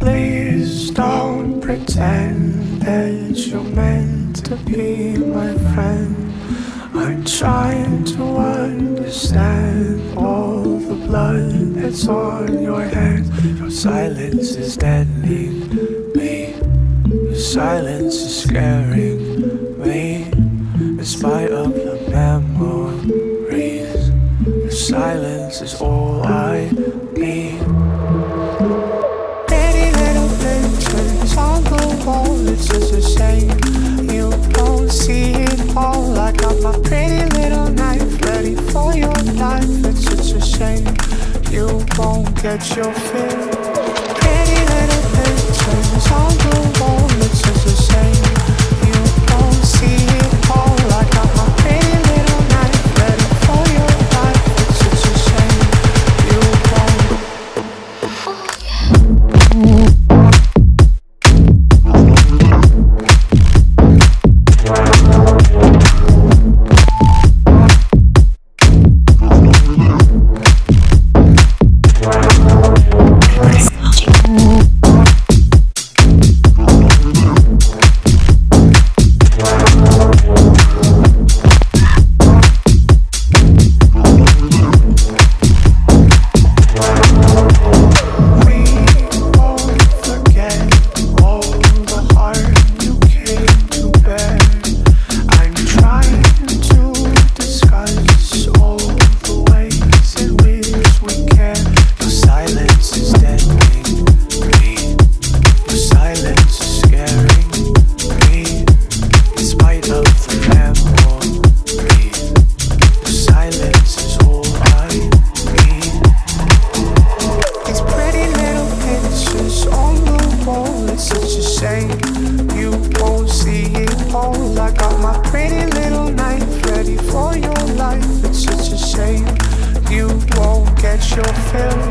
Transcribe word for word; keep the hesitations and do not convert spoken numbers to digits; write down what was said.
Please don't pretend that you're meant to be my friend. I'm trying to understand all the blood that's on your hands. Your silence is deadening me. Your silence is scaring me. In spite of the memories, your silence is all I need. Pretty little pictures on the wall, it's just a shame you don't see it all. I got my pretty little knife ready for your life. It's such a shame you won't get your fill. Pretty little pictures on the wall, it's just a shame you don't see it all. I got my pretty little knife ready for your life. It's such a shame you won't. Oh yeah. Your film.